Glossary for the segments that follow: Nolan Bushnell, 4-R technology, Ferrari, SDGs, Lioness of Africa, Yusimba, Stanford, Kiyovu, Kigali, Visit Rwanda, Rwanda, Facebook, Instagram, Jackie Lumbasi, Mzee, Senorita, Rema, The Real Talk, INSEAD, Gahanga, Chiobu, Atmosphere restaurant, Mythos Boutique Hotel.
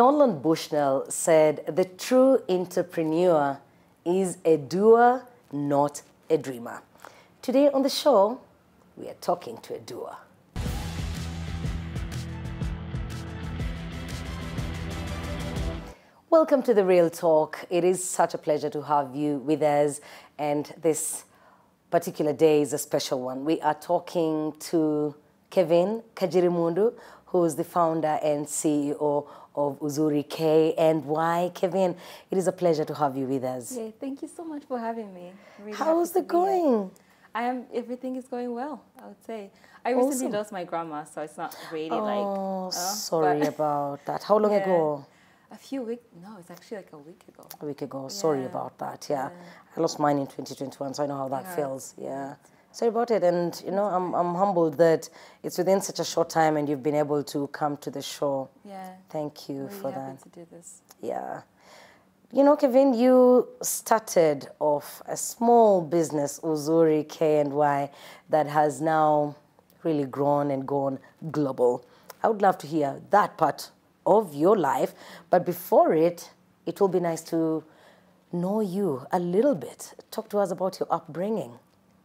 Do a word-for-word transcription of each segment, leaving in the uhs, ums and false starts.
Nolan Bushnell said, "The true entrepreneur is a doer, not a dreamer." Today on the show, we are talking to a doer. Welcome to The Real Talk. It is such a pleasure to have you with us, and this particular day is a special one. We are talking to Kevine Kagirimpundu, who is the founder and C E O of Uzuri K and Y. Kevine, it is a pleasure to have you with us. Yeah, thank you so much for having me. Really How is it going? I am. Everything is going well, I would say. I awesome. recently lost my grandma, so it's not really oh, like... Oh, sorry but, about that. How long yeah. ago? A few weeks, no, it's actually like a week ago. A week ago, yeah. sorry about that, yeah. yeah. I lost mine in twenty twenty-one, so I know how that yeah. feels, yeah. Sorry about it, and you know, I'm, I'm humbled that it's within such a short time and you've been able to come to the show. Yeah. Thank you really for that. Happy to do this. Yeah. You know, Kevine, you started off a small business, Uzuri K and Y, that has now really grown and gone global. I would love to hear that part of your life, but before it, it will be nice to know you a little bit. Talk to us about your upbringing.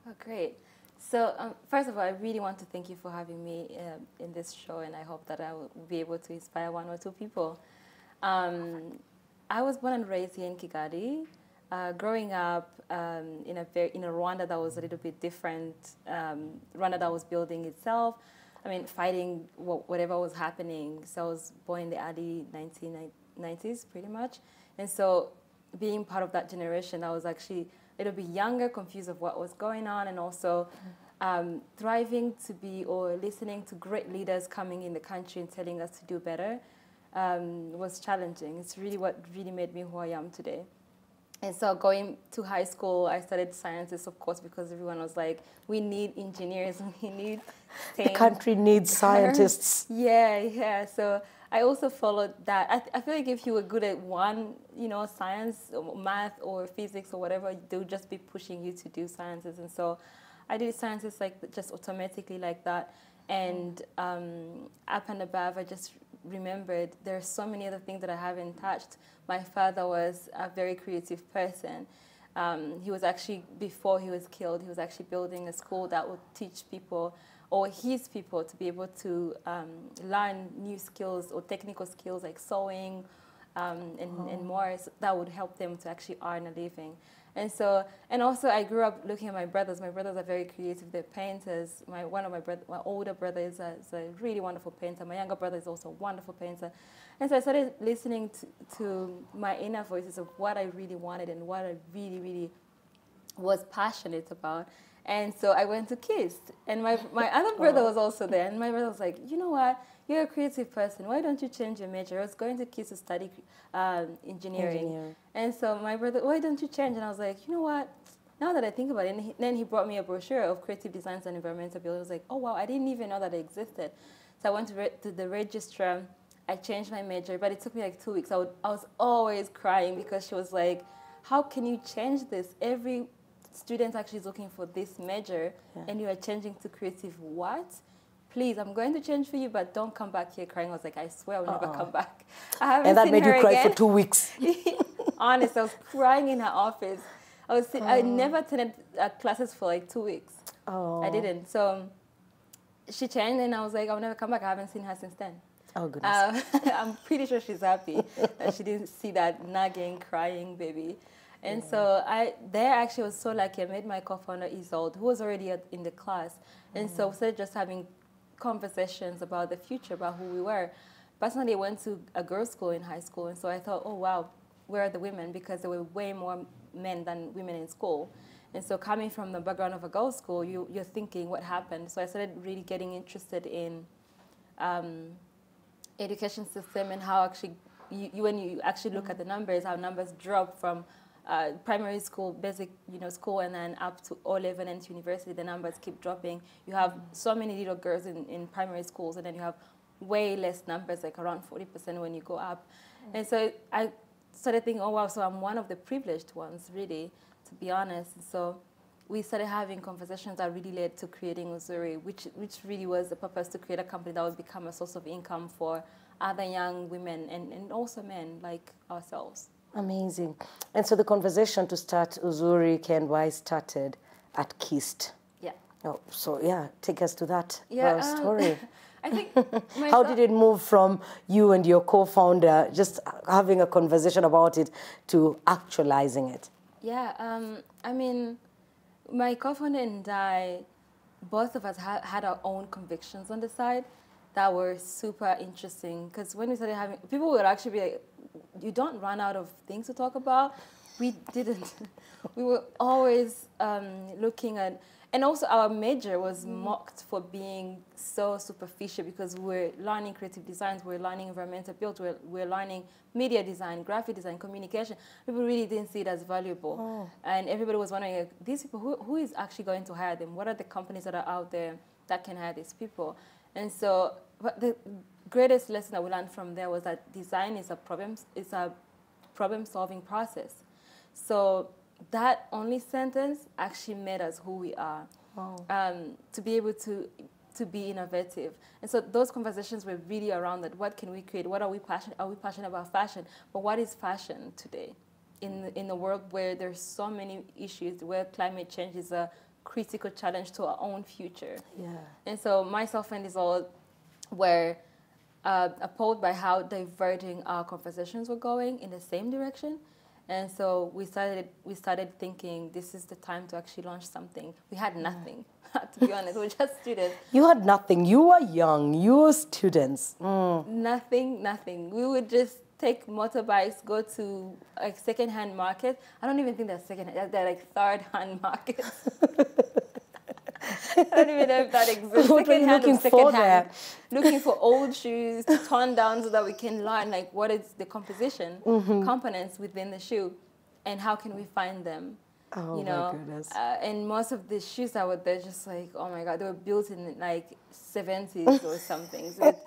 Oh, great. So, um, first of all, I really want to thank you for having me uh, in this show, and I hope that I will be able to inspire one or two people. Um, I was born and raised here in Kigali. Uh, growing up um, in, a very, in a Rwanda that was a little bit different, um, Rwanda that was building itself, I mean, fighting whatever was happening. So I was born in the early nineteen nineties, pretty much. And so being part of that generation, I was actually... It'll be younger, confused of what was going on, and also um, thriving to be or listening to great leaders coming in the country and telling us to do better um, was challenging. It's really what really made me who I am today. And so going to high school, I studied sciences, of course, because everyone was like, we need engineers, we need things. The country needs scientists. Yeah, yeah. So I also followed that. I, th I feel like if you were good at one, you know, science or math or physics or whatever, they would just be pushing you to do sciences. And so I did sciences like just automatically like that. And um, up and above, I just remembered there are so many other things that I haven't touched. My father was a very creative person. Um, he was actually, before he was killed, he was actually building a school that would teach people or his people to be able to um, learn new skills or technical skills like sewing um, and, oh. and more so that would help them to actually earn a living. And so, and also I grew up looking at my brothers. My brothers are very creative, they're painters. My, one of my, brother, my older brother is a, is a really wonderful painter. My younger brother is also a wonderful painter. And so I started listening to, to my inner voices of what I really wanted and what I really, really was passionate about. And so I went to KIST, and my, my other brother was also there, and my brother was like, you know what, you're a creative person, why don't you change your major? I was going to KIST to study um, engineering. Engineer. And so my brother, why don't you change? And I was like, you know what, now that I think about it, and he, then he brought me a brochure of creative designs and environmental building. I was like, oh wow, I didn't even know that it existed. So I went to, re to the registrar, I changed my major, but it took me like two weeks. I, would, I was always crying because she was like, how can you change this? Every students actually is looking for this major, yeah. and you are changing to creative what? Please, I'm going to change for you, but don't come back here crying. I was like, I swear I'll uh-uh. never come back. I haven't and that seen made her you cry again. for two weeks. Honest, I was crying in her office. I was. Oh. I never attended uh, classes for like two weeks. Oh. I didn't. So she changed, and I was like, I'll never come back. I haven't seen her since then. Oh goodness. Um, I'm pretty sure she's happy that she didn't see that nagging, crying baby. And yeah. so I, there actually was so lucky. I met my co-founder Isolde, who was already at, in the class. And mm. so we started just having conversations about the future, about who we were. Personally, I went to a girls' school in high school, and so I thought, oh wow, where are the women? Because there were way more men than women in school. And so coming from the background of a girls' school, you, you're thinking, what happened? So I started really getting interested in um, education system and how actually, you, you, when you actually look mm. at the numbers, how numbers drop from Uh, primary school, basic, you know, school, and then up to O level and to university, the numbers keep dropping. You have so many little girls in, in primary schools, and then you have way less numbers, like around forty percent when you go up. Mm-hmm. And so I started thinking, oh, wow, so I'm one of the privileged ones, really, to be honest. And so we started having conversations that really led to creating Uzuri, which, which really was the purpose to create a company that would become a source of income for other young women and, and also men like ourselves. Amazing. And so the conversation to start Uzuri K and Y started at KIST. Yeah. Oh, so yeah, take us to that yeah, uh, story. Um, I think myself, how did it move from you and your co-founder just having a conversation about it to actualizing it? Yeah, um, I mean, my co-founder and I, both of us ha had our own convictions on the side that were super interesting. Because when we started having, people would actually be like, you don't run out of things to talk about. We didn't. We were always um, looking at, and also our major was mocked for being so superficial because we're learning creative designs, we're learning environmental build, we're, we're learning media design, graphic design, communication. People really didn't see it as valuable. Oh. And everybody was wondering, like, these people, who, who is actually going to hire them? What are the companies that are out there that can hire these people? And so but the greatest lesson that we learned from there was that design is a problem, it's a problem-solving process. So that only sentence actually made us who we are, wow. um, to be able to, to be innovative. And so those conversations were really around that. What can we create? What are we passionate? Are we passionate about fashion? But what is fashion today in, in a world where there's so many issues, where climate change is a critical challenge to our own future? Yeah. And so myself and Isolde were uh, appalled by how diverging our conversations were going in the same direction. And so we started, we started thinking this is the time to actually launch something. We had nothing, to be honest. We're just students. You had nothing. You were young. You were students. Mm. Nothing, nothing. We would just take motorbikes, go to like second-hand markets. I don't even think they're second-hand. They're like third-hand markets. I don't even know if that exists. What second hand looking second for hand. Looking for old shoes to turn down so that we can learn like what is the composition, mm-hmm. components within the shoe, and how can we find them. Oh you know? My goodness. Uh, and most of the shoes that were there just like, oh my God, they were built in like seventies or something. So it,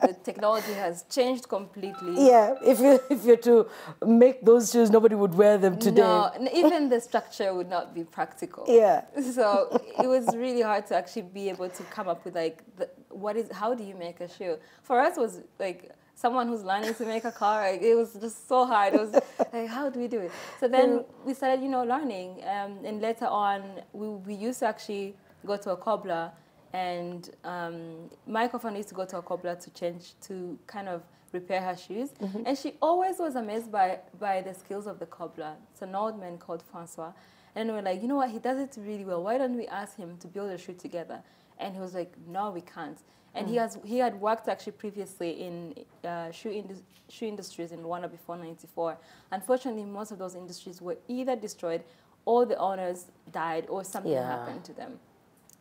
the technology has changed completely. Yeah, if you if you're to make those shoes, nobody would wear them today. No, even the structure would not be practical. Yeah. So it was really hard to actually be able to come up with like the, what is how do you make a shoe? For us, it was like someone who's learning to make a car, like, it was just so hard. It was like, how do we do it? So then we started, you know, learning. Um, and later on, we, we used to actually go to a cobbler. And um, my co-founder used to go to a cobbler to change, to kind of repair her shoes. Mm-hmm. And she always was amazed by, by the skills of the cobbler. It's an old man called Francois. And we're like, you know what? He does it really well. Why don't we ask him to build a shoe together? And he was like, no, we can't. And mm. he has he had worked actually previously in uh, shoe, indus shoe industries in Rwanda before ninety-four. Unfortunately, most of those industries were either destroyed or the owners died or something yeah. happened to them.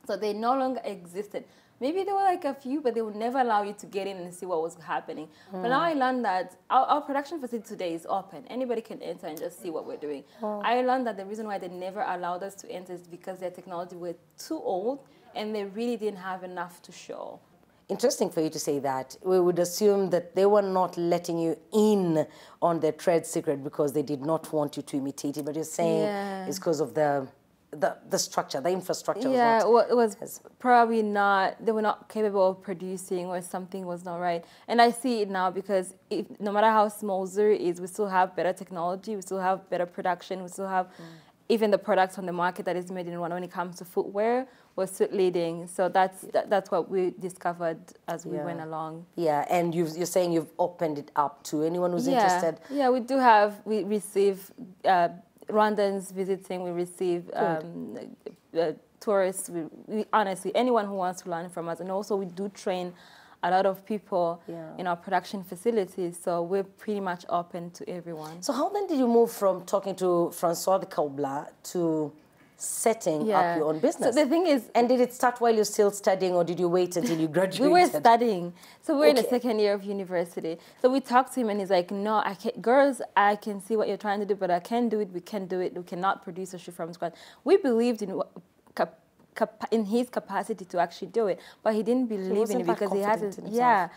So they no longer existed. Maybe there were like a few, but they would never allow you to get in and see what was happening. Mm. But now I learned that our, our production facility today is open. Anybody can enter and just see what we're doing. Oh. I learned that the reason why they never allowed us to enter is because their technology were too old and they really didn't have enough to show. Interesting for you to say that. We would assume that they were not letting you in on their trade secret because they did not want you to imitate it. But you're saying yeah. it's because of the, the the structure, the infrastructure. Yeah, was not, it was as, probably not. They were not capable of producing, or something was not right. And I see it now because if, no matter how small Zuri is, we still have better technology. We still have better production. We still have mm. even the products on the market that is made in Rwanda when it comes to footwear. Was leading, so that's that, that's what we discovered as we yeah. went along. Yeah, and you've, you're saying you've opened it up to anyone who's yeah. interested. Yeah, we do have. We receive uh, Rwandans visiting. We receive um, uh, tourists. We, we honestly anyone who wants to learn from us, and also we do train a lot of people yeah. in our production facilities. So we're pretty much open to everyone. So how then did you move from talking to Francois de Cobbler to setting yeah. up your own business? So the thing is, and did it start while you're still studying, or did you wait until you graduated? We were studying, so we're okay. in the second year of university. So we talked to him, and he's like, "No, I can't, girls, I can see what you're trying to do, but I can't do it. We can't do it. We cannot produce a shoe from scratch." We believed in cap, cap, in his capacity to actually do it, but he didn't believe he in it because he hasn't. Yeah.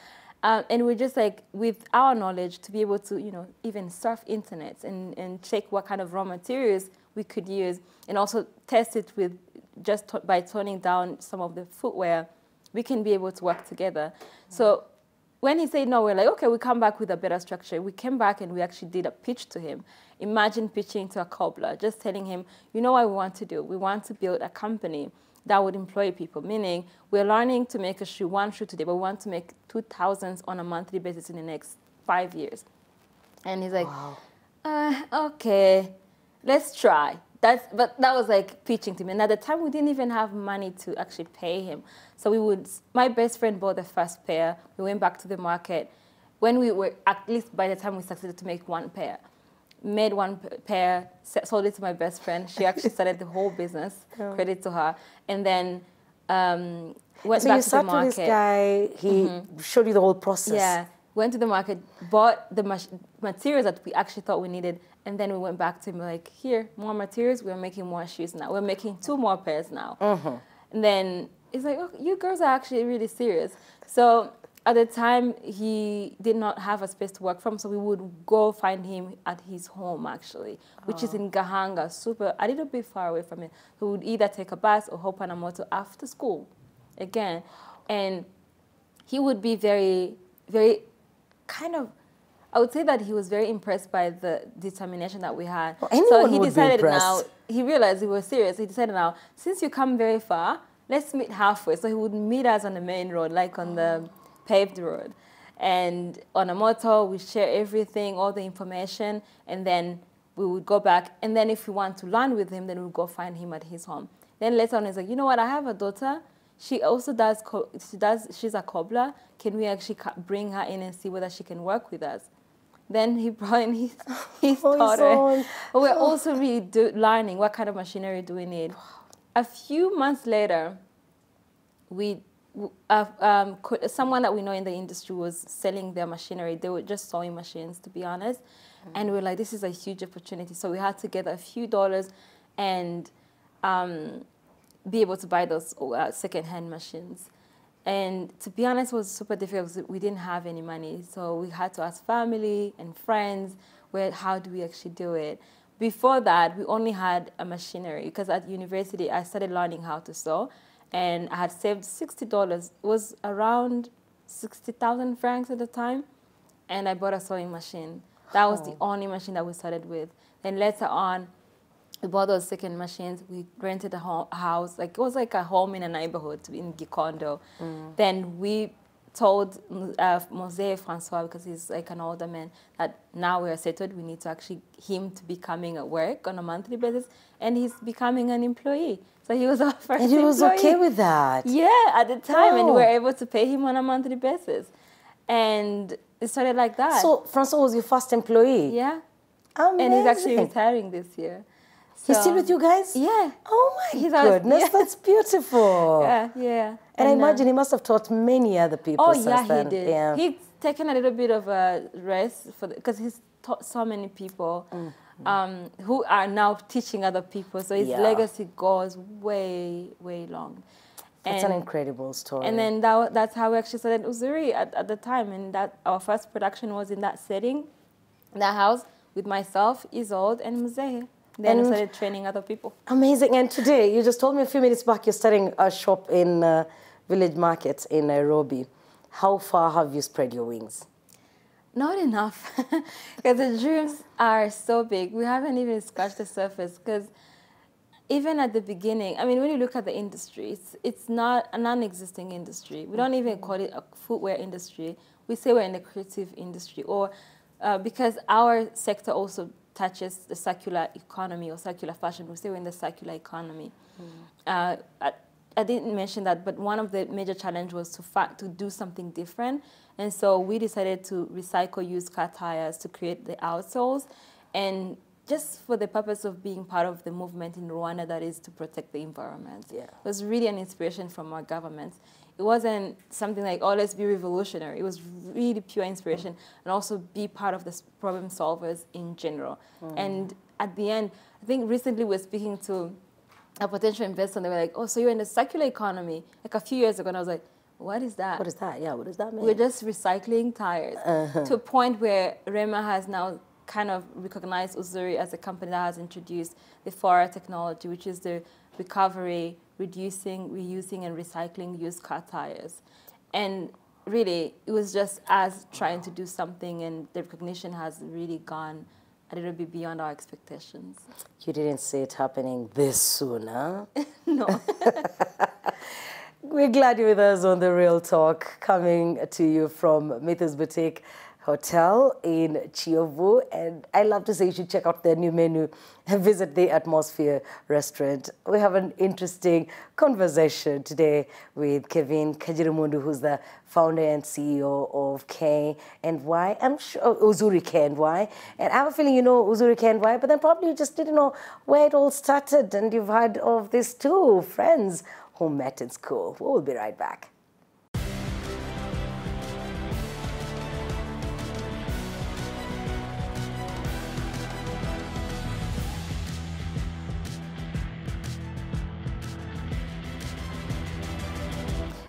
Um, and we're just like, with our knowledge, to be able to, you know, even surf internet and, and check what kind of raw materials we could use, and also test it with just t by toning down some of the footwear, we can be able to work together. Mm-hmm. So When he said no, we're like, okay, we come back with a better structure. We came back and we actually did a pitch to him. Imagine pitching to a cobbler, just telling him, you know what we want to do? We want to build a company that would employ people, meaning we're learning to make a shoe, one shoe today, but we want to make two thousand on a monthly basis in the next five years. And he's like, wow. uh, okay, let's try. That's, but that was like pitching to me. And at the time, we didn't even have money to actually pay him. So we would, my best friend bought the first pair. We went back to the market. When we were, at least by the time we succeeded to make one pair, made one pair, sold it to my best friend. She actually started the whole business, oh. credit to her. And then um, went so back to the market. So you sat with this guy, he mm-hmm. showed you the whole process. Yeah, went to the market, bought the materials that we actually thought we needed. And then we went back to him like, here, more materials. We're making more shoes now. We're making two more pairs now. Mm-hmm. And then it's like, oh, you girls are actually really serious. So at the time, he did not have a space to work from, so we would go find him at his home, actually, which oh. is in Gahanga, super, a little bit far away from it. We would either take a bus or hop on a motor after school, again. And he would be very, very kind of, I would say that he was very impressed by the determination that we had. Well, anyone so he would decided be impressed. Now, he realized we were serious. He decided now, since you come very far, let's meet halfway. So he would meet us on the main road, like on the paved road. And on a motor, we share everything, all the information, and then we would go back. And then if we want to learn with him, then we'll go find him at his home. Then later on, he's like, you know what, I have a daughter. She also does, she does, she's a cobbler. Can we actually bring her in and see whether she can work with us? Then he brought in his, his oh, daughter. We're also really do, learning what kind of machinery do we need. A few months later, we, uh, um, could, someone that we know in the industry was selling their machinery. They were just sewing machines, to be honest. Mm-hmm. And we were like, this is a huge opportunity. So we had to get a few dollars and um, be able to buy those uh, second-hand machines. And to be honest, it was super difficult because we didn't have any money. So we had to ask family and friends, where, how do we actually do it? Before that, we only had a machinery because at university, I started learning how to sew. And I had saved sixty dollars. It was around sixty thousand francs at the time. And I bought a sewing machine. That was oh. the only machine that we started with. Then later on, we bought those second machines. We rented a, home, a house. Like, it was like a home in a neighborhood in Gikondo. Mm. Then we told uh, Mzee Francois, because he's like an older man, that now we are settled. We need to actually him to be coming at work on a monthly basis. And he's becoming an employee. So he was our first employee. And he was okay with that? Yeah, at the time. Oh. And we were able to pay him on a monthly basis. And it started like that. So Francois was your first employee? Yeah. Amazing. And he's actually retiring this year. So, he's still with you guys? Yeah. Oh my He's goodness, yeah. That's beautiful. Yeah, yeah. And I, I imagine he must have taught many other people oh, since yeah, then. He did. Yeah. He's taken a little bit of a rest because he's taught so many people mm-hmm. um, who are now teaching other people. So his yeah. legacy goes way, way long. That's and, an incredible story. And then that, that's how we actually started Uzuri at, at the time. And that our first production was in that setting, that house, with myself, Isolde, and Mzee. Then and started training other people. Amazing. And today, you just told me a few minutes back, you're starting a shop in uh, Village Markets in Nairobi. How far have you spread your wings? Not enough. Because the dreams are so big. We haven't even scratched the surface. Because even at the beginning, I mean, when you look at the industry, it's, it's not a non-existing industry. We don't even call it a footwear industry. We say we're in the creative industry. Or uh, because our sector also touches the circular economy or circular fashion. We say we're in the circular economy. Mm. Uh, I, I didn't mention that, but one of the major challenges was to, fa to do something different. And so we decided to recycle used car tires to create the outsoles, and just for the purpose of being part of the movement in Rwanda that is to protect the environment. Yeah. It was really an inspiration from our government. It wasn't something like, oh, let's be revolutionary. It was really pure inspiration, mm. and also be part of the problem solvers in general. Mm. And at the end, I think recently we were speaking to a potential investor, and they were like, oh, so you're in the circular economy. Like a few years ago, and I was like, what is that? What is that? Yeah, what does that mean? We're just recycling tires uh-huh. to a point where Rema has now kind of recognized Uzuri as a company that has introduced the four R technology, which is the recovery, reducing, reusing, and recycling used car tires. And really, it was just us trying to do something, and the recognition has really gone a little bit beyond our expectations. You didn't see it happening this soon, huh? No. We're glad you're with us on The Real Talk, coming to you from Mythos Boutique Hotel in Chiobu. And I love to say you should check out their new menu and visit the Atmosphere restaurant. We have an interesting conversation today with Kevine Kagirimpundu, who's the founder and C E O of K and Y. I'm sure Uzuri K and Y. And I have a feeling you know Uzuri K and Y, but then probably you just didn't know where it all started. And you've heard of these two friends who met in school. We'll be right back.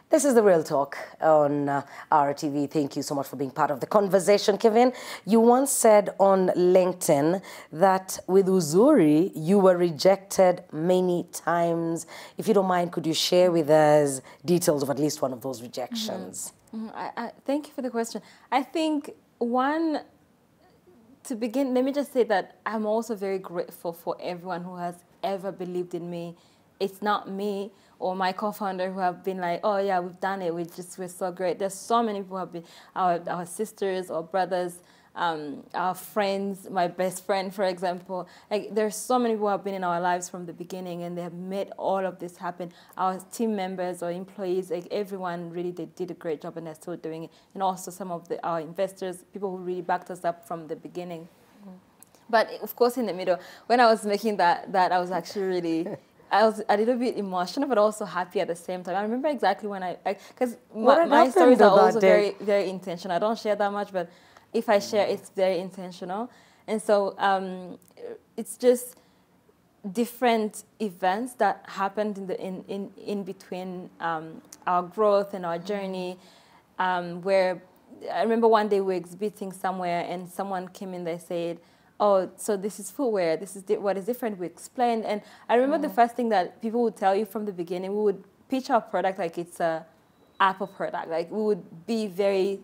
This is The Real Talk on uh, R T V. Thank you so much for being part of the conversation. Kevine, you once said on LinkedIn that with Uzuri, you were rejected many times. If you don't mind, could you share with us details of at least one of those rejections? Mm-hmm. Mm-hmm. I, I, thank you for the question. I think one, to begin, let me just say that I'm also very grateful for everyone who has ever believed in me. It's not me or my co-founder who have been like, oh yeah, we've done it, we just, we're so great. There's so many people who have been, our, our sisters or brothers, um, our friends, my best friend, for example. Like, there's so many people who have been in our lives from the beginning, and they have made all of this happen. Our team members or employees, like everyone really, they did a great job and they're still doing it. And also some of the, our investors, people who really backed us up from the beginning. Mm-hmm. But of course in the middle, when I was making that, that I was actually really, I was a little bit emotional, but also happy at the same time. I remember exactly when I, because my, my stories are also very, very intentional. I don't share that much, but if I share, it's very intentional. And so um, it's just different events that happened in, the, in, in, in between um, our growth and our journey, um, where I remember one day we were exhibiting somewhere and someone came in, they said, oh, so this is footwear, this is what is different, we explained. And I remember mm-hmm. the first thing that people would tell you from the beginning, we would pitch our product like it's a Apple product. Like we would be very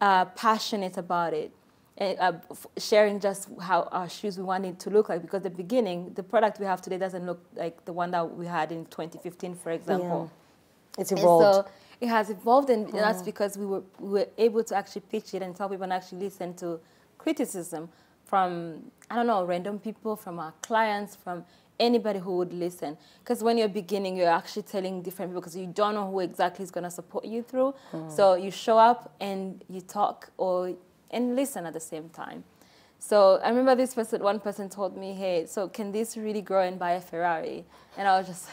uh, passionate about it, and, uh, sharing just how our shoes we wanted to look like, because at the beginning, the product we have today doesn't look like the one that we had in twenty fifteen, for example. Yeah. It's evolved. And so it has evolved, and mm-hmm. that's because we were, we were able to actually pitch it and tell people and actually listen to criticism from, I don't know, random people, from our clients, from anybody who would listen. Because when you're beginning, you're actually telling different people because you don't know who exactly is going to support you through. Mm. So you show up and you talk or and listen at the same time. So I remember this person, one person told me, hey, so can this really grow and buy a Ferrari? And I was just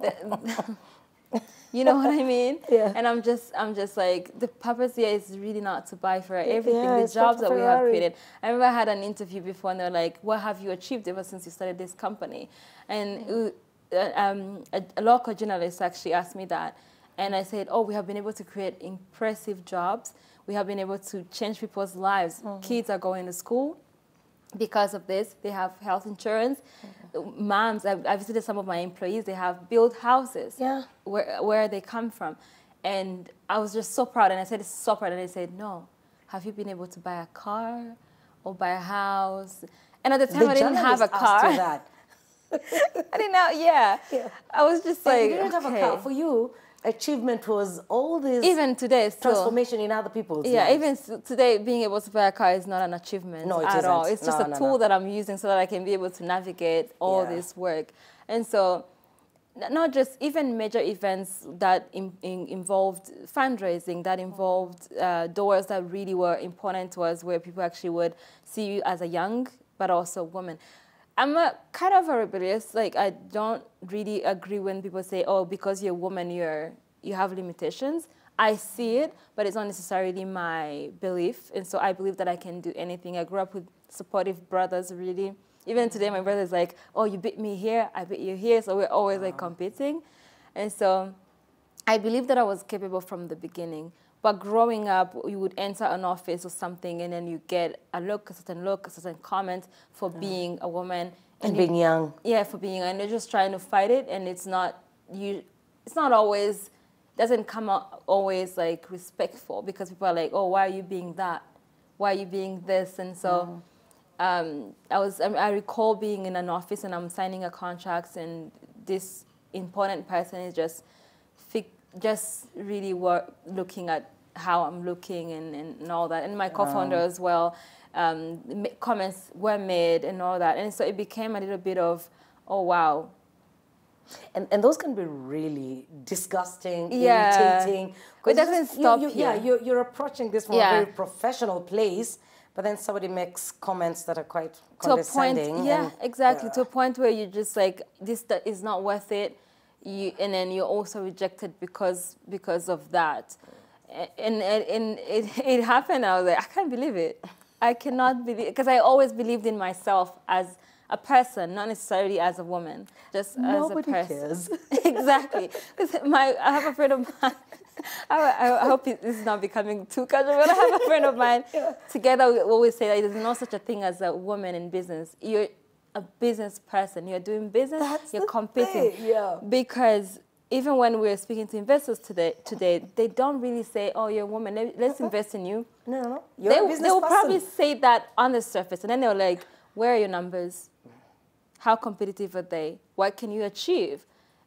like, you know what I mean? Yeah. And I'm just, I'm just like, the purpose here is really not to buy for everything. Yeah, the jobs that we have created. I remember I had an interview before, and they're like, "What have you achieved ever since you started this company?" And uh, um, a, a local journalist actually asked me that, and I said, "Oh, we have been able to create impressive jobs. We have been able to change people's lives. Mm-hmm. Kids are going to school because of this. They have health insurance. Mm-hmm. Moms, I've, I've visited some of my employees, they have built houses yeah. where, where they come from. And I was just so proud. And I said, so proud. And they said, no, have you been able to buy a car or buy a house? And at the time, the I didn't have a car. Asked you that. I didn't know, yeah. yeah. I was just so like, you didn't okay. have a car. For you, achievement was all this even today, still, transformation in other people's yeah, lives. Even today, being able to buy a car is not an achievement no, it at isn't. all. It's no, just a no, tool no. that I'm using so that I can be able to navigate all yeah. this work. And so, not just even major events that in, in, involved fundraising, that involved uh, doors that really were important to us, where people actually would see you as a young, but also a woman. I'm a kind of a rebellious, like I don't really agree when people say, oh, because you're a woman, you're, you have limitations. I see it, but it's not necessarily my belief. And so I believe that I can do anything. I grew up with supportive brothers, really. Even today, my brother's like, oh, you beat me here, I beat you here. So we're always wow. like competing. And so I believe that I was capable from the beginning. But growing up, you would enter an office or something, and then you get a look, a certain look, a certain comment for yeah. being a woman. And, and being you, young. Yeah, for being young. And you're just trying to fight it, and it's not, you, it's not always, doesn't come out always like respectful, because people are like, oh, why are you being that? Why are you being this? And so mm. um, I was, I recall being in an office and I'm signing a contract, and this important person is just just really work, looking at how I'm looking and, and, and all that. And my co-founder um. as well, um, comments were made and all that. And so it became a little bit of, oh, wow. And, and those can be really disgusting, yeah. irritating. It doesn't just, stop you, you, here. Yeah, you're, you're approaching this from yeah. a very professional place, but then somebody makes comments that are quite condescending. To a point, yeah, and, exactly. Yeah. To a point where you're just like, this is not worth it. You, and then you're also rejected because because of that. And, and, and it, it happened. I was like, I can't believe it. I cannot believe it. Because I always believed in myself as a person, not necessarily as a woman, just Nobody as a person. Cares. Exactly. My, I have a friend of mine. I, I hope it, this is not becoming too casual. But I have a friend of mine. Yeah. Together, we always say that there's no such a thing as a woman in business. You're a business person. You're doing business. That's you're competing. Thing. Yeah. Because even when we're speaking to investors today, today they don't really say, "Oh, you're a woman. Let, let's uh-huh. invest in you." No, no, you're they, a business they will person. Probably say that on the surface, and then they're like, "Where are your numbers? How competitive are they? What can you achieve?"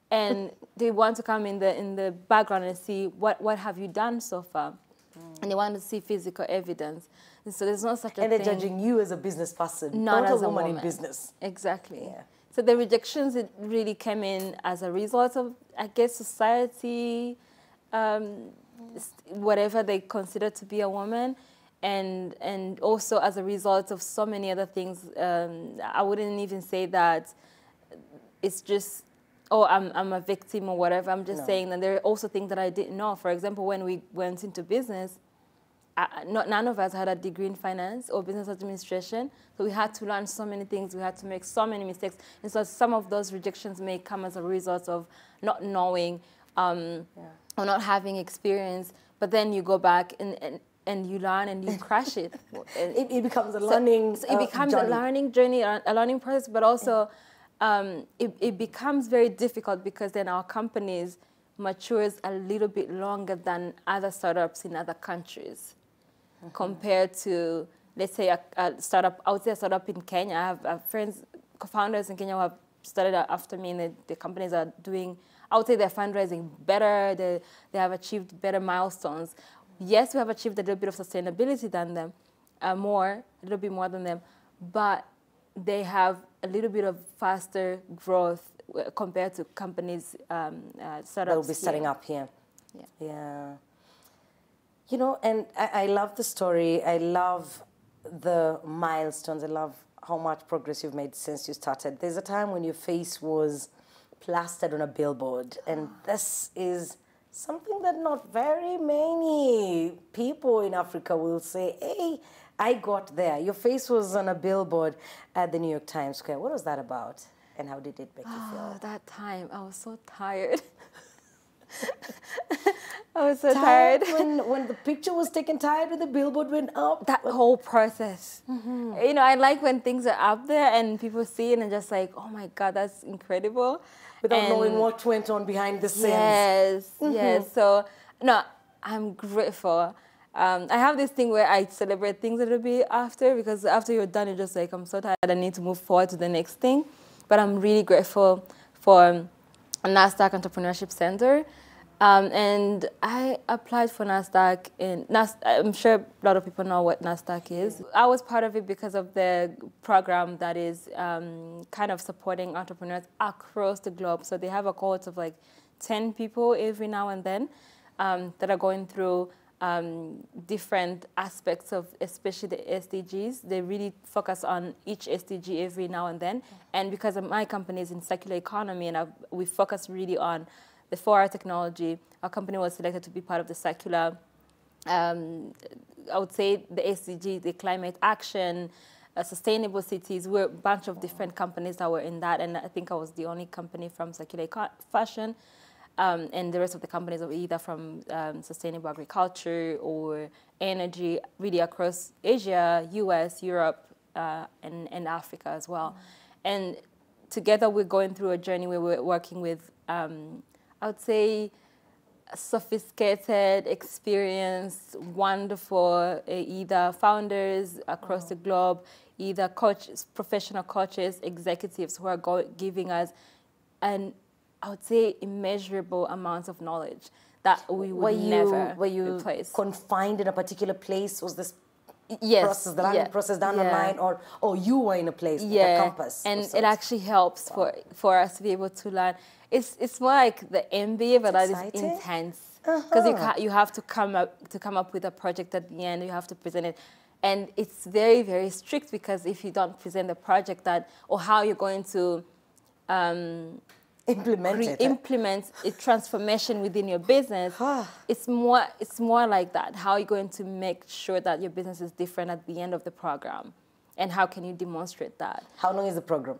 And they want to come in the in the background and see what, what have you done so far. Mm. And they want to see physical evidence. And so there's not such a thing. And they're judging you as a business person, not, not as a woman, woman in business. Exactly. Yeah. So the rejections, it really came in as a result of, I guess, society, um, whatever they consider to be a woman. And, and also as a result of so many other things, um, I wouldn't even say that it's just, oh, I'm, I'm a victim or whatever. I'm just no. saying that there are also things that I didn't know. For example, when we went into business, I, not, none of us had a degree in finance or business administration. So we had to learn so many things. We had to make so many mistakes. And so some of those rejections may come as a result of not knowing um, yeah. or not having experience. But then you go back and... and and you learn and you crash it. it, it becomes a learning so, so It becomes uh, a learning journey, a learning process, but also um, it, it becomes very difficult because then our companies matures a little bit longer than other startups in other countries mm-hmm. compared to, let's say, a, a startup, I would say a startup in Kenya. I have, I have friends, co-founders in Kenya who have started after me, and the, the companies are doing, I would say they're fundraising better, they, they have achieved better milestones. Yes, we have achieved a little bit of sustainability than them, uh, more, a little bit more than them, but they have a little bit of faster growth compared to companies um, uh, startups. They'll be setting up here. Yeah. Yeah. You know, and I, I love the story. I love the milestones. I love how much progress you've made since you started. There's a time when your face was plastered on a billboard, and this is... something that not very many people in Africa will say, hey, I got there. Your face was on a billboard at the New York Times Square. What was that about? And how did it make oh, you feel? That time, I was so tired. I was so tired. tired. When, when the picture was taken, tired when the billboard went up. That whole process. Mm-hmm. You know, I like when things are up there and people see it and just like, oh my God, that's incredible. Without and knowing what went on behind the scenes. Yes, mm-hmm. yes. So, no, I'm grateful. Um, I have this thing where I celebrate things a little bit after, because after you're done, you're just like, I'm so tired, I need to move forward to the next thing. But I'm really grateful for um, NASDAQ Entrepreneurship Center. Um, and I applied for NASDAQ. In, NAS, I'm sure a lot of people know what NASDAQ is. I was part of it because of the program that is um, kind of supporting entrepreneurs across the globe. So they have a cohort of like ten people every now and then um, that are going through um, different aspects of especially the S D Gs. They really focus on each S D G every now and then. And because of my company is in circular economy, and I've, we focus really on the four R technology, our company was selected to be part of the circular, um, I would say the S D G, the climate action, uh, sustainable cities. We're a bunch of different companies that were in that, and I think I was the only company from circular fashion, um, and the rest of the companies were either from um, sustainable agriculture or energy, really across Asia, U S, Europe, uh, and, and Africa as well. Mm-hmm. And together we're going through a journey where we're working with um, I would say sophisticated, experienced, wonderful uh, either founders across oh. the globe, either coaches, professional coaches, executives who are go giving us an, I would say, immeasurable amount of knowledge that we would were you, never were you replace. Confined in a particular place? Was this yes, process, the learning yeah, process done yeah. online, or or you were in a place with yeah. a compass? And it actually helps wow. for for us to be able to learn. It's it's more like the M B A, but that is intense because uh-huh. you ca you have to come up to come up with a project at the end. You have to present it. And it's very, very strict because if you don't present the project that or how you're going to um, implement it, implement a transformation within your business, it's more it's more like that. How are you going to make sure that your business is different at the end of the program, and how can you demonstrate that? How long is the program?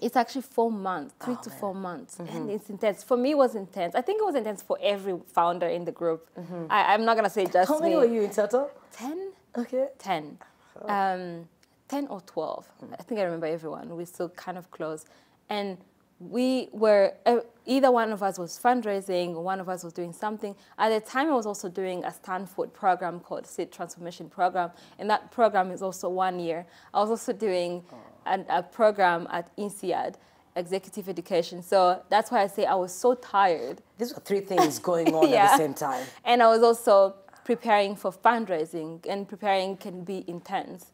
It's actually four months, three oh, to man. four months, mm-hmm. and it's intense. For me, it was intense. I think it was intense for every founder in the group. Mm-hmm. I, I'm not gonna say just. How many me. were you in total? Ten. Okay. Ten. Oh. Um, ten or twelve. Mm-hmm. I think I remember everyone. We're still kind of close. And we were, uh, either one of us was fundraising, one of us was doing something. At the time, I was also doing a Stanford program called SID Transformation Program. And that program is also one year. I was also doing oh. an, a program at INSEAD, Executive Education. So that's why I say I was so tired. These were three things going on yeah. at the same time. And I was also preparing for fundraising, and preparing can be intense.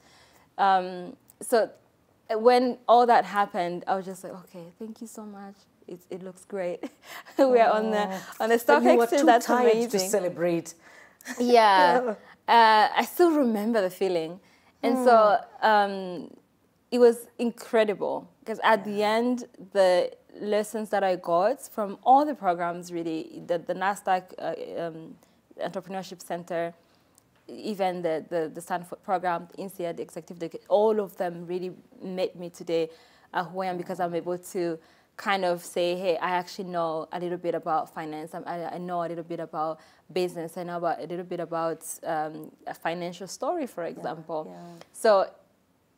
Um, so when all that happened, I was just like, okay, thank you so much. It, it looks great. we oh. are on the on the stock exchange. That's amazing. You were too tired to celebrate. Yeah, uh, I still remember the feeling, and hmm. so um, it was incredible because at yeah. the end the lessons that I got from all the programs, really, the, the NASDAQ. Uh, um, Entrepreneurship Center, even the, the, the Stanford program, the INSEAD, the executive, all of them really made me today uh, who I am, because I'm able to kind of say, hey, I actually know a little bit about finance. I, I know a little bit about business. I know about a little bit about um, a financial story, for example. Yeah, yeah. So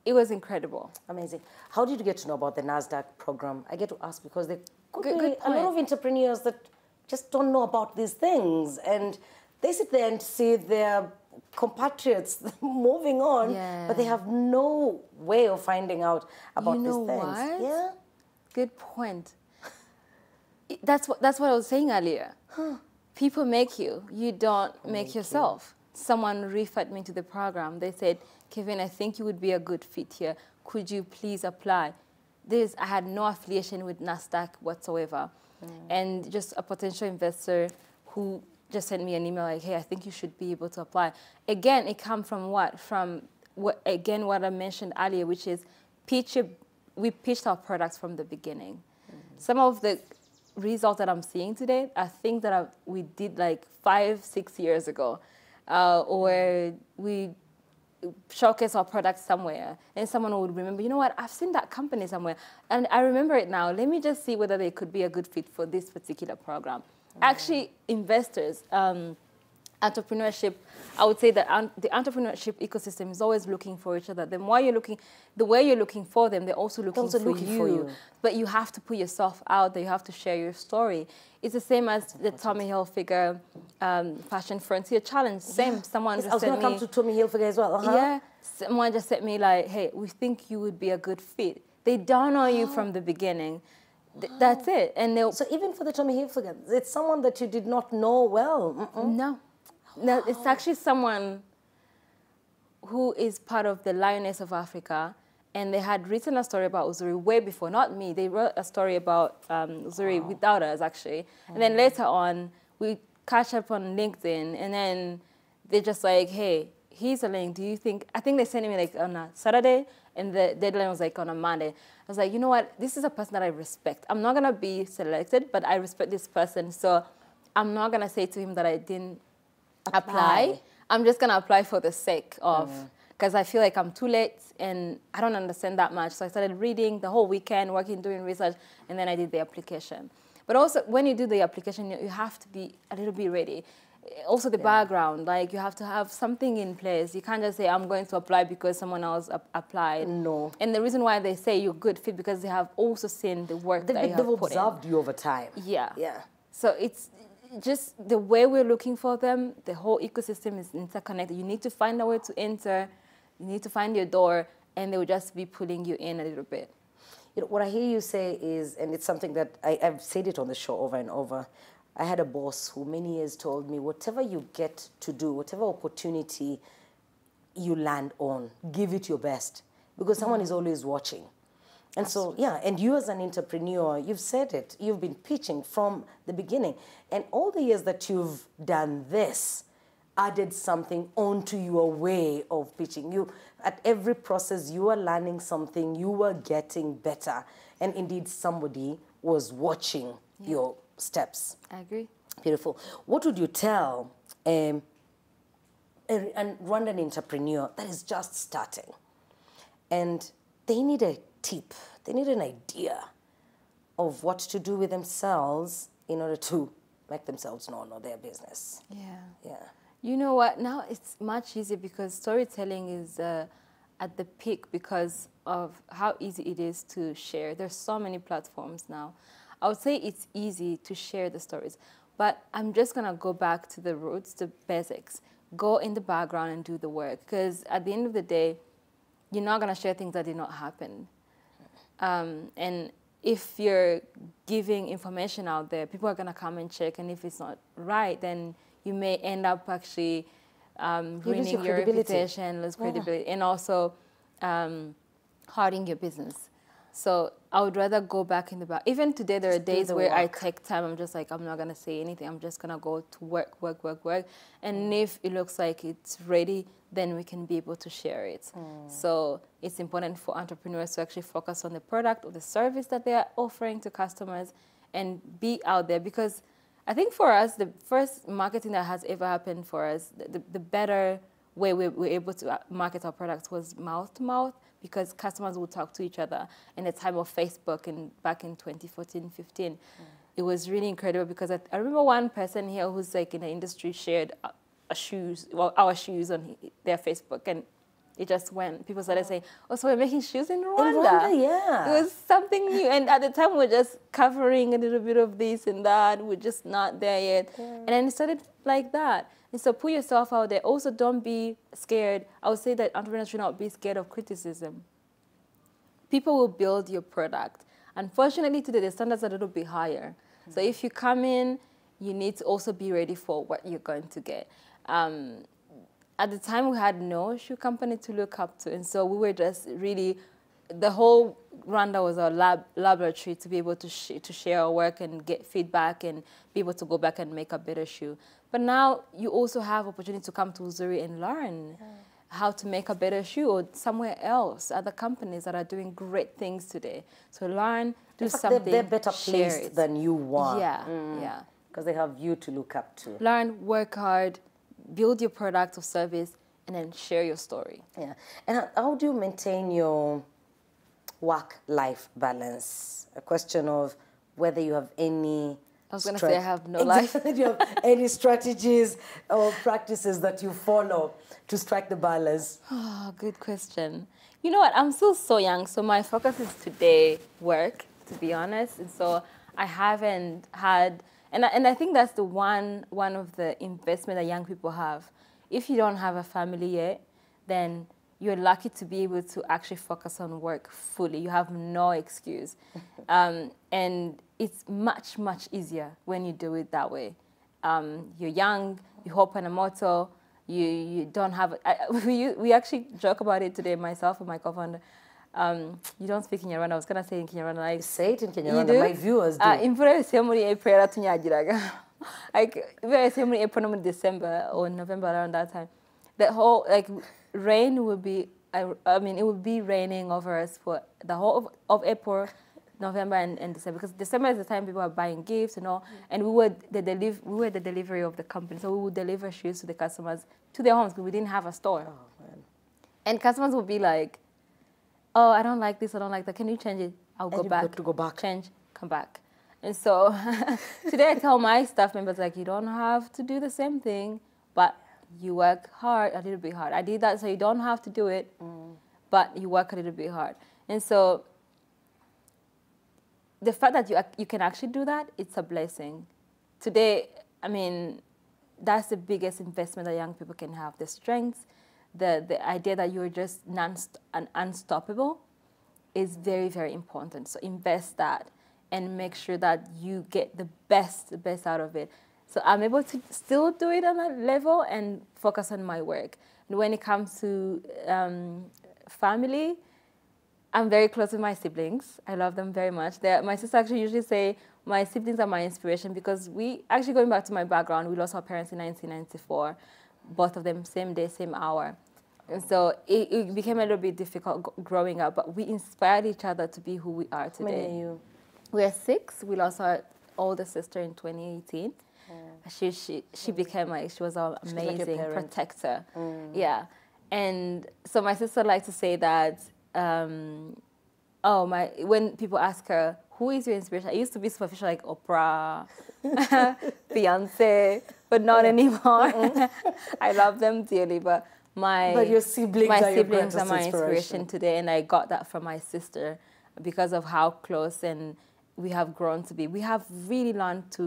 it was incredible. Amazing. How did you get to know about the NASDAQ program? I get to ask because there could good, be good a lot of entrepreneurs that just don't know about these things. and. They sit there and see their compatriots moving on, yeah. but they have no way of finding out about you know these things. What? Yeah, good point. That's what that's what I was saying earlier. Huh. People make you. You don't make, make yourself. You. Someone referred me to the program. They said, Kevine, I think you would be a good fit here. Could you please apply? This I had no affiliation with NASDAQ whatsoever, mm. and just a potential investor who. Just sent me an email like, hey, I think you should be able to apply. Again, it comes from what? From, what, again, what I mentioned earlier, which is pitch a, we pitched our products from the beginning. Mm-hmm. Some of the results that I'm seeing today are things that I, we did like five, six years ago, uh, or we showcase our product somewhere, and someone would remember, you know what, I've seen that company somewhere, and I remember it now. Let me just see whether they could be a good fit for this particular program. Actually, investors, um, entrepreneurship, I would say that un the entrepreneurship ecosystem is always looking for each other. The more you're looking, the way you're looking for them, they're also looking, also for, looking you. for you. But you have to put yourself out there. You have to share your story. It's the same as the Tommy Hilfiger um, Fashion Frontier Challenge. Same. Yeah. Someone yes, just I was going to come to Tommy Hilfiger as well. Uh-huh. Yeah. Someone just said me like, hey, we think you would be a good fit. They don't know you from the beginning. Th wow. That's it. And so even for the Tommy Hilfiger, it's someone that you did not know well. Mm-mm. No. Wow. No, it's actually someone who is part of the Lioness of Africa, and they had written a story about Uzuri way before, not me. They wrote a story about um, Uzuri wow. without us, actually. Mm. And then later on, we catch up on LinkedIn, and then they're just like, hey, here's a link. Do you think, I think they sent me like on a Saturday, and the deadline was like on a Monday. I was like, you know what? This is a person that I respect. I'm not going to be selected, but I respect this person. So I'm not going to say to him that I didn't apply. apply. I'm just going to apply for the sake of, because mm. I feel like I'm too late and I don't understand that much. So I started reading the whole weekend, working, doing research, and then I did the application. But also when you do the application, you have to be a little bit ready. Also the yeah. background, like you have to have something in place. You can't just say, I'm going to apply because someone else ap applied. No. And the reason why they say you're good fit because they have also seen the work they, that you have put in. They've observed you over time. Yeah. Yeah. So it's, just the way we're looking for them, the whole ecosystem is interconnected. You need to find a way to enter, you need to find your door, and they will just be pulling you in a little bit. You know, what I hear you say is, and it's something that I, I've said it on the show over and over, I had a boss who many years told me, whatever you get to do, whatever opportunity you land on, give it your best, because someone mm-hmm. is always watching. And Absolutely. So, yeah, and you as an entrepreneur, you've said it, you've been pitching from the beginning. And all the years that you've done this, added something onto your way of pitching. You, at every process, you were learning something, you were getting better. And indeed, somebody was watching yeah. your steps. I agree. Beautiful. What would you tell um, a, a Rwandan entrepreneur that is just starting? And they need a tip, they need an idea of what to do with themselves in order to make themselves known or their business. Yeah. Yeah. You know what, now it's much easier because storytelling is uh, at the peak because of how easy it is to share. There's so many platforms now. I would say it's easy to share the stories, but I'm just gonna go back to the roots, the basics. Go in the background and do the work, because at the end of the day, you're not gonna share things that did not happen. Um, and if you're giving information out there, people are gonna come and check, and if it's not right, then you may end up actually um, ruining your, your reputation, lose credibility, yeah. and also um, hurting your business. So I would rather go back in the back. Even today, there are just days the where work. I take time. I'm just like, I'm not gonna say anything. I'm just gonna go to work, work, work, work. And if it looks like it's ready, then we can be able to share it. Mm. So it's important for entrepreneurs to actually focus on the product or the service that they are offering to customers and be out there, because I think for us, the first marketing that has ever happened for us, the, the, the better way we were able to market our products was mouth-to-mouth, because customers would talk to each other. In the time of Facebook and back in twenty fourteen, fifteen, mm. it was really incredible, because I, I remember one person here who's like in the industry shared a, a shoes, well, our shoes on their Facebook, and it just went. People started saying, oh, so we're making shoes in Rwanda. In Rwanda, yeah. It was something new. And at the time, we were just covering a little bit of this and that. We're just not there yet. Mm. And then it started like that. And so put yourself out there. Also, don't be scared. I would say that entrepreneurs should not be scared of criticism. People will build your product. Unfortunately, today, the standards are a little bit higher. Mm. So if you come in, you need to also be ready for what you're going to get. Um, At the time, we had no shoe company to look up to, and so we were just really, the whole Rwanda was our lab, laboratory to be able to, sh to share our work and get feedback and be able to go back and make a better shoe. But now you also have opportunity to come to Uzuri and learn mm. how to make a better shoe, or somewhere else, other companies that are doing great things today. So learn, do fact, something, they're, they're better placed it. than you were. Yeah, mm. yeah. Because they have you to look up to. Learn, work hard, build your product or service, and then share your story. Yeah. And how do you maintain your work-life balance? A question of whether you have any... I was going to say I have no life. You have any strategies or practices that you follow to strike the balance? Oh, good question. You know what? I'm still so young, so my focus is today work, to be honest. And so I haven't had... And I, and I think that's the one, one of the investment that young people have. If you don't have a family yet, then you're lucky to be able to actually focus on work fully. You have no excuse. Um, and it's much, much easier when you do it that way. Um, you're young, you hop on a motor, you, you don't have... I, we, we actually joke about it today, myself and my co-founder. Um, you don't speak Kinyarwanda. I was going to say in Kinyarwanda. I say it in Kinyarwanda. My viewers do. Like, in December or November, around that time. The whole, like, rain would be, I, I mean, it would be raining over us for the whole of, of April, November, and, and December. Because December is the time people are buying gifts and all. Mm. And we were, the deli we were the delivery of the company. So we would deliver shoes to the customers, to their homes, because we didn't have a store. Oh, man. And customers would be like, oh, I don't like this, I don't like that. Can you change it? I'll go back. Got to go back. Change, come back. And so today I tell my staff members, like, you don't have to do the same thing, but you work hard, a little bit hard. I did that, so you don't have to do it, mm. but you work a little bit hard. And so the fact that you, you can actually do that, it's a blessing. Today, I mean, that's the biggest investment that young people can have, the strength, the, the idea that you're just non and unstoppable is very, very important. So invest that and make sure that you get the best, the best out of it. So I'm able to still do it on that level and focus on my work. And when it comes to um, family, I'm very close with my siblings. I love them very much. They're, my sister actually usually say, my siblings are my inspiration because we, actually going back to my background, we lost our parents in nineteen ninety-four, both of them, same day, same hour. And so it, it became a little bit difficult growing up, but we inspired each other to be who we are today. How many are you? We are six. We lost our older sister in twenty eighteen. Yeah. She, she, she became like, she was an amazing like protector. Mm. Yeah. And so my sister likes to say that, Um, oh my! When people ask her, "Who is your inspiration?" I used to be superficial, like Oprah, Beyonce, but not yeah. anymore. Mm-mm. I love them dearly, but my but your siblings my are siblings your are my inspiration. inspiration today, and I got that from my sister because of how close and we have grown to be. We have really learned to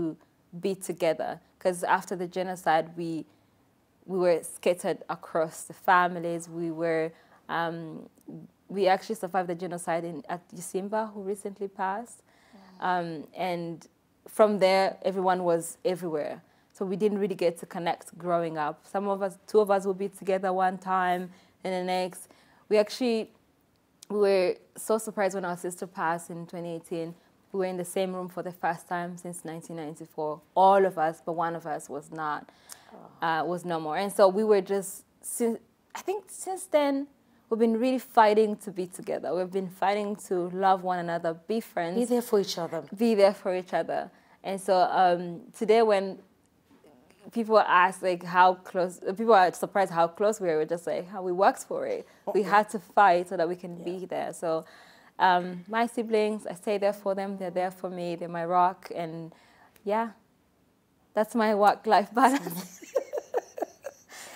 be together because after the genocide, we we were scattered across the families. We were. Um, We actually survived the genocide in, at Yusimba, who recently passed. Yeah. Um, and from there, everyone was everywhere. So we didn't really get to connect growing up. Some of us, two of us will be together one time and the next. We actually we were so surprised when our sister passed in twenty eighteen. We were in the same room for the first time since nineteen ninety-four. All of us, but one of us was not, oh. uh, was no more. And so we were just, since, I think since then, we've been really fighting to be together. We've been fighting to love one another, be friends. Be there for each other. Be there for each other. And so um, today when people ask like how close, people are surprised how close we are. We're just like, how we worked for it. We had to fight so that we can yeah. be there. So um, my siblings, I stay there for them. They're there for me. They're my rock. And yeah, that's my work-life balance.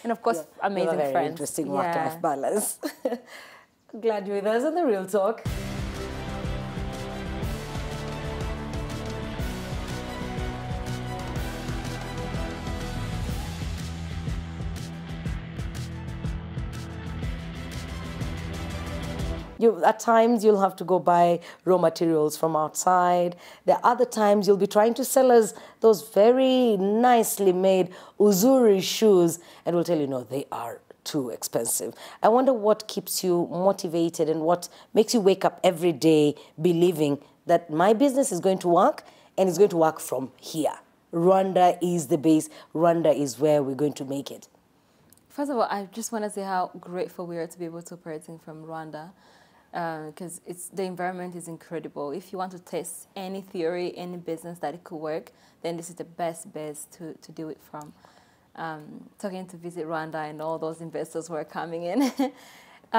And of course, yeah. amazing friends. Very interesting work-life yeah. balance. Glad you're with us on The Real Talk. You, at times, you'll have to go buy raw materials from outside. There are other times you'll be trying to sell us those very nicely made Uzuri shoes, and we'll tell you, no, they are too expensive. I wonder what keeps you motivated and what makes you wake up every day believing that my business is going to work and it's going to work from here. Rwanda is the base. Rwanda is where we're going to make it. First of all, I just want to say how grateful we are to be able to operate from Rwanda. Because uh, the environment is incredible. If you want to test any theory, any business that it could work, then this is the best base to, to do it from. Um, talking to Visit Rwanda and all those investors who are coming in.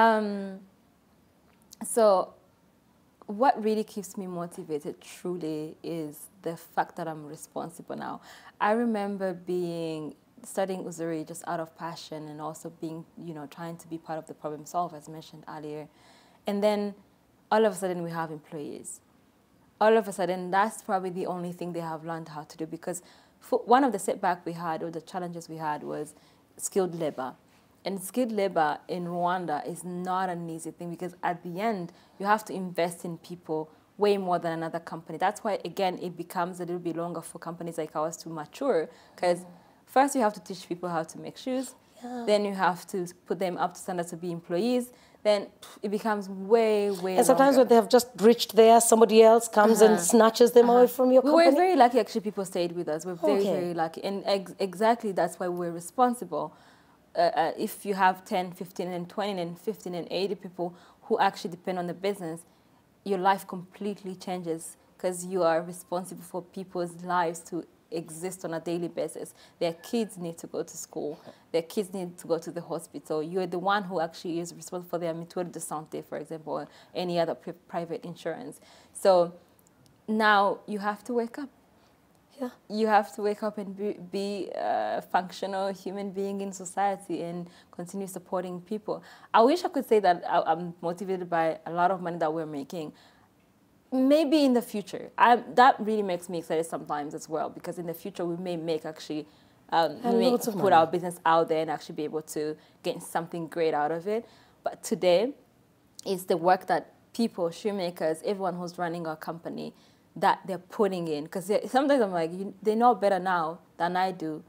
um, so what really keeps me motivated truly is the fact that I'm responsible now. I remember being studying Uzuri just out of passion and also being, you know, trying to be part of the problem solve, as mentioned earlier. And then all of a sudden we have employees. All of a sudden, that's probably the only thing they have learned how to do because one of the setbacks we had or the challenges we had was skilled labor. And skilled labor in Rwanda is not an easy thing because at the end, you have to invest in people way more than another company. That's why, again, it becomes a little bit longer for companies like ours to mature because mm. first you have to teach people how to make shoes. Yeah. Then you have to put them up to standard to be employees. Then it becomes way, way And sometimes longer. When they have just reached there, somebody else comes uh-huh. and snatches them uh-huh. away from your we company? We were very lucky, actually, people stayed with us. We're very, okay. very lucky. And ex exactly that's why we're responsible. Uh, uh, if you have ten, fifteen, and twenty, and fifteen, and eighty people who actually depend on the business, your life completely changes because you are responsible for people's lives to exist on a daily basis. Their kids need to go to school. Their kids need to go to the hospital. You're the one who actually is responsible for their mutuelle de santé, for example, or any other private insurance. So now you have to wake up. Yeah. You have to wake up and be, be a functional human being in society and continue supporting people. I wish I could say that I'm motivated by a lot of money that we're making. Maybe in the future. I, that really makes me excited sometimes as well, because in the future we may make actually, um, we may put money. our business out there and actually be able to get something great out of it. But today, it's the work that people, shoemakers, everyone who's running our company, that they're putting in. Because sometimes I'm like, you, they know better now than I do.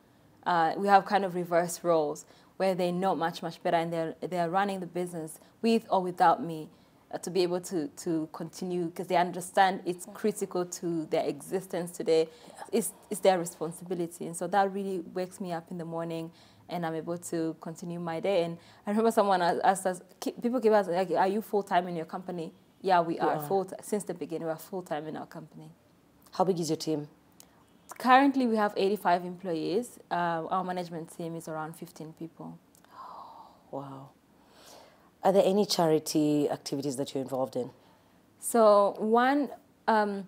Uh, we have kind of reverse roles where they know much, much better, and they're, they're running the business with or without me, to be able to, to continue, because they understand it's critical to their existence today. It's, it's their responsibility. And so that really wakes me up in the morning, and I'm able to continue my day. And I remember someone asked us, people gave us, like, are you full-time in your company? Yeah, we are. Yeah. Full Since the beginning, we are full-time in our company. How big is your team? Currently, we have eighty-five employees. Uh, our management team is around fifteen people. Wow. Are there any charity activities that you're involved in? So one um,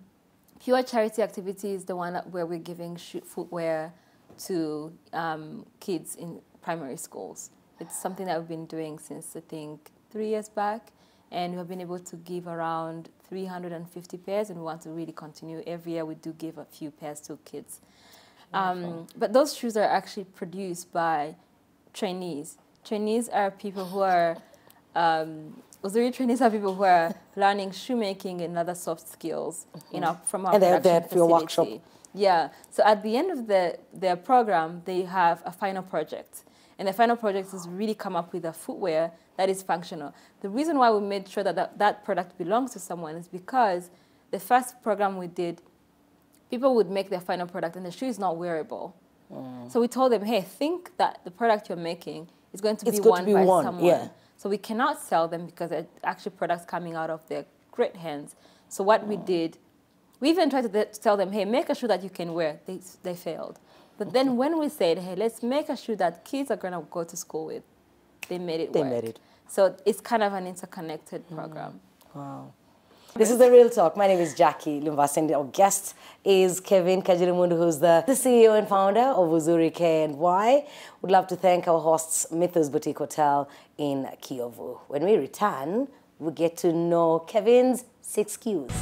pure charity activity is the one that, where we're giving footwear to um, kids in primary schools. It's something that we've been doing since, I think, three years back. And we've been able to give around three hundred fifty pairs, and we want to really continue. Every year we do give a few pairs to kids. Um, but those shoes are actually produced by trainees. Trainees are people who are... Um, Uzuri trainees are people who are learning shoemaking and other soft skills, you know, from our and production they're there for your workshop. Yeah. So at the end of the, their program, they have a final project. And the final project is really come up with a footwear that is functional. The reason why we made sure that that, that product belongs to someone is because the first program we did, people would make their final product and the shoe is not wearable. Mm. So we told them, hey, think that the product you're making is going to it's be worn by one. someone. Yeah. So we cannot sell them because they're actually products coming out of their great hands. So what we did, we even tried to tell them, hey, make a shoe that you can wear. They, they failed. But then when we said, hey, let's make a shoe that kids are going to go to school with, they made it they work. They made it. So it's kind of an interconnected program. Mm. Wow. This is The Real Talk. My name is Jackie Lumbasi, and our guest is Kevine Kagirimpundu, who's the, the C E O and founder of Uzuri K and Y. Would love to thank our hosts, Mythos Boutique Hotel in Kiyovu. When we return, we get to know Kevine's six Qs.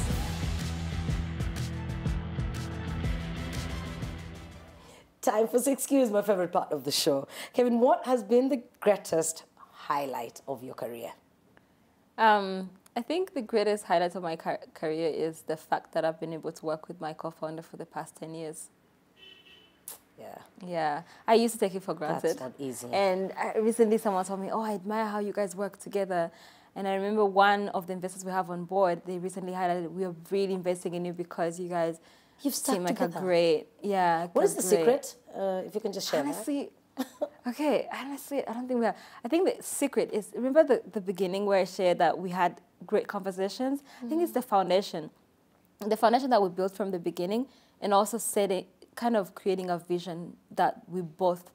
Time for six Qs, my favorite part of the show. Kevine, what has been the greatest highlight of your career? Um... I think the greatest highlight of my car career is the fact that I've been able to work with my co-founder for the past ten years. Yeah. Yeah. I used to take it for granted. That's not easy. And I, recently someone told me, oh, I admire how you guys work together. And I remember one of the investors we have on board, they recently highlighted, we are really investing in you because you guys You've seem like together. a great... Yeah. What is the great. secret? Uh, if you can just share Honestly, that. Okay, honestly, I don't think we are. I think the secret is, remember the, the beginning where I shared that we had great conversations? Mm-hmm. I think it's the foundation. The foundation that we built from the beginning, and also setting, kind of creating a vision that we both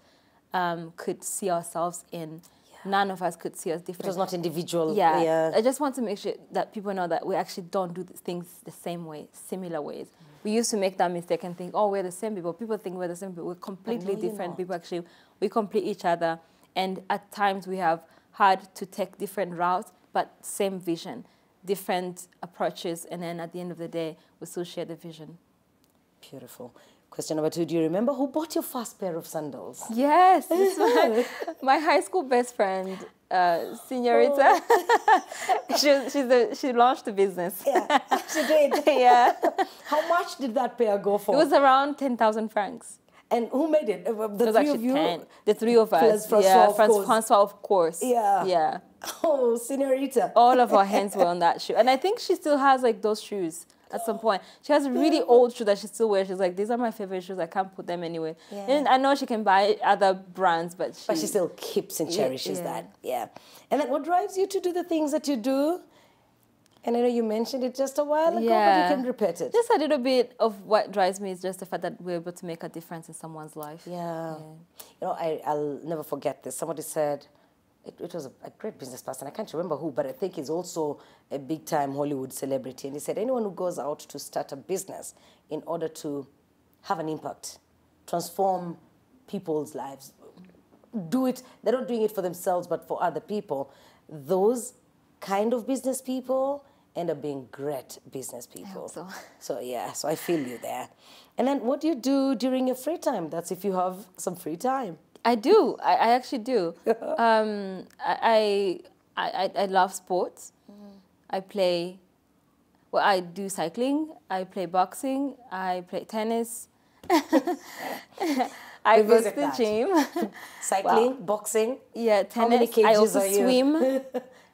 um, could see ourselves in. Yeah. None of us could see us different. It was not individual. Yeah. yeah. I just want to make sure that people know that we actually don't do things the same way, similar ways. Mm-hmm. We used to make that mistake and think, oh, we're the same people. People think we're the same people. We're completely different people, actually. We complete each other. And at times we have had to take different routes, but same vision, different approaches. And then at the end of the day, we still share the vision. Beautiful. Question number two, do you remember who bought your first pair of sandals? Yes. my, my high school best friend, uh, Senorita. Oh. she, she's the, she launched the business. Yeah, she did. yeah. How much did that pair go for? It was around ten thousand francs. And who made it? The it was three of you? ten. The three of us. Plus Francois, yeah, of course. Francois, of course. Yeah. Yeah. Oh, Senorita. All of our hands were on that shoe. And I think she still has like those shoes. At some point, she has a really old shoe that she still wears. She's like, these are my favorite shoes. I can't put them anywhere. Yeah. And I know she can buy other brands, but she... But she still keeps and cherishes yeah, yeah. that. Yeah. And then what drives you to do the things that you do? And I know you mentioned it just a while ago, yeah. but you can repeat it. Just a little bit of what drives me is just the fact that we're able to make a difference in someone's life. Yeah. yeah. You know, I, I'll never forget this. Somebody said... It, it was a, a great business person. I can't remember who, but I think he's also a big-time Hollywood celebrity. And he said, anyone who goes out to start a business in order to have an impact, transform people's lives, do it. They're not doing it for themselves, but for other people. Those kind of business people end up being great business people. I hope so. So yeah, so I feel you there. And then what do you do during your free time? That's if you have some free time. I do. I, I actually do. um, I, I, I, I love sports. Mm. I play, well, I do cycling. I play boxing. I play tennis. I go to the gym. Cycling, wow. Boxing. Yeah, tennis. How many cages I also are you? swim.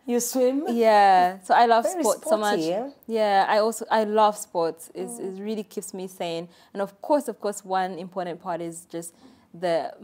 You swim? Yeah. So I love Very sports sporty, so much. Yeah? yeah, I also I love sports. It's, mm. It really keeps me sane. And of course, of course, one important part is just the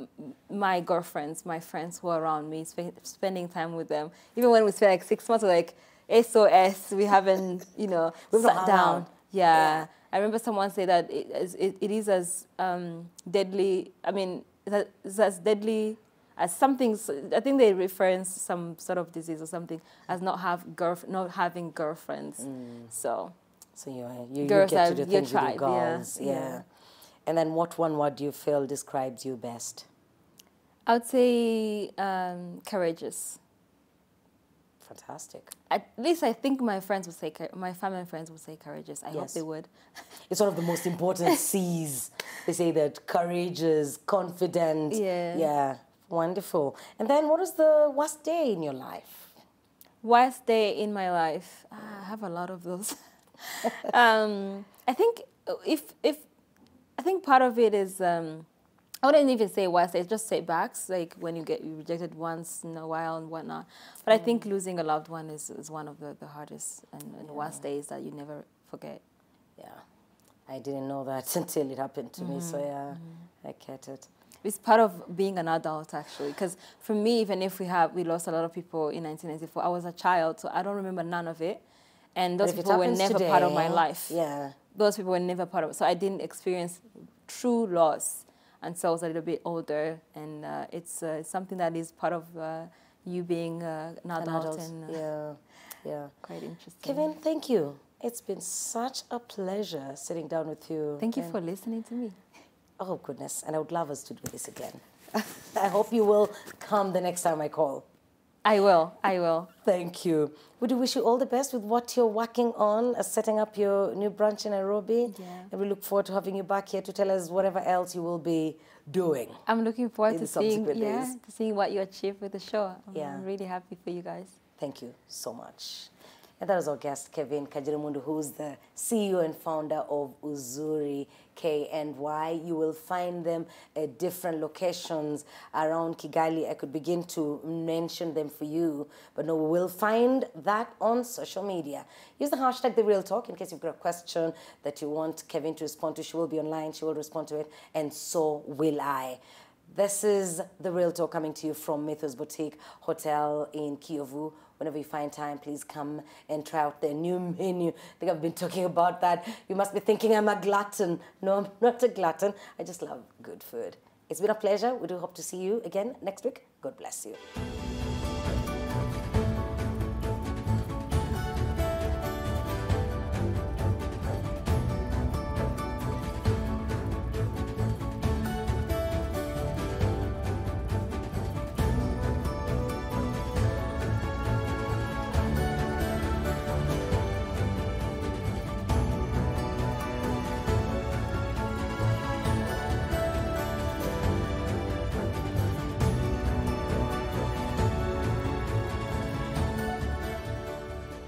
my girlfriends, my friends who are around me, sp spending time with them. Even when we spend like six months, like S O S, we haven't, you know, We've sat down. Yeah. yeah. I remember someone say that it is, it, it is as um, deadly, I mean, it's as deadly as something, I think they reference some sort of disease or something, as not have girlf not having girlfriends. Mm. So, so you, you, girls you get to do things tribe, with your girls. Yeah. Yeah. yeah. And then what one word do you feel describes you best? I would say um, courageous. Fantastic. At least I think my friends would say, my family and friends would say courageous. I yes. hope they would. It's one of the most important C's. They say that courageous, confident. Yeah. Yeah. Wonderful. And then what is the worst day in your life? Worst day in my life? Ah, I have a lot of those. um, I think if, if, I think part of it is, um, I wouldn't even say worst day, it's just setbacks, like when you get rejected once in a while and whatnot. But mm. I think losing a loved one is, is one of the, the hardest and, and yeah. worst days that you never forget. Yeah. I didn't know that until it happened to mm. me, so yeah, mm. I get it. It's part of being an adult, actually, because for me, even if we have, we lost a lot of people in nineteen ninety-four, I was a child, so I don't remember none of it. And those people were never today, part of my life. Yeah. Those people were never part of it, so I didn't experience true loss. And so I was a little bit older, and uh, it's uh, something that is part of uh, you being uh, an adult. An adult. And, uh, yeah, yeah. Quite interesting. Kevine, thank you. It's been such a pleasure sitting down with you. Thank you for listening to me. Oh, goodness. And I would love us to do this again. I hope you will come the next time I call. I will. I will. Thank you. We do wish you all the best with what you're working on, uh, setting up your new branch in Nairobi. Yeah. And we look forward to having you back here to tell us whatever else you will be doing. I'm looking forward to seeing, yeah, to seeing what you achieve with the show. I'm yeah. really happy for you guys. Thank you so much. And that was our guest, Kevine Kagirimpundu, who's the C E O and founder of Uzuri K and Y. You will find them at different locations around Kigali. I could begin to mention them for you, but no, we will find that on social media. Use the hashtag TheRealTalk in case you've got a question that you want Kevine to respond to. She will be online, she will respond to it, and so will I. This is The Real Talk coming to you from Mythos Boutique Hotel in Kiyovu. Whenever you find time, please come and try out their new menu. I think I've been talking about that. You must be thinking I'm a glutton. No, I'm not a glutton. I just love good food. It's been a pleasure. We do hope to see you again next week. God bless you.